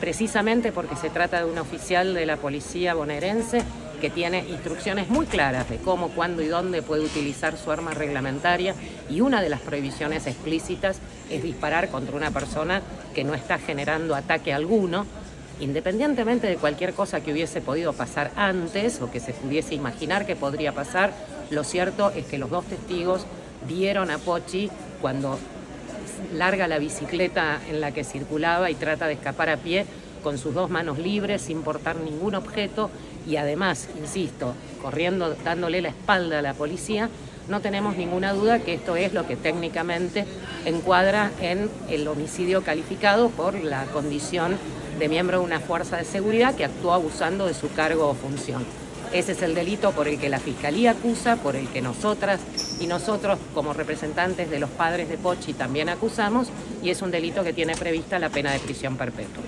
Precisamente porque se trata de un oficial de la policía bonaerense que tiene instrucciones muy claras de cómo, cuándo y dónde puede utilizar su arma reglamentaria, y una de las prohibiciones explícitas es disparar contra una persona que no está generando ataque alguno, independientemente de cualquier cosa que hubiese podido pasar antes o que se pudiese imaginar que podría pasar. Lo cierto es que los dos testigos vieron a Pochi cuando larga la bicicleta en la que circulaba y trata de escapar a pie con sus dos manos libres, sin portar ningún objeto, y además, insisto, corriendo, dándole la espalda a la policía. No tenemos ninguna duda que esto es lo que técnicamente encuadra en el homicidio calificado por la condición de miembro de una fuerza de seguridad que actuó abusando de su cargo o función. Ese es el delito por el que la Fiscalía acusa, por el que nosotras y nosotros como representantes de los padres de Pochi también acusamos, y es un delito que tiene prevista la pena de prisión perpetua.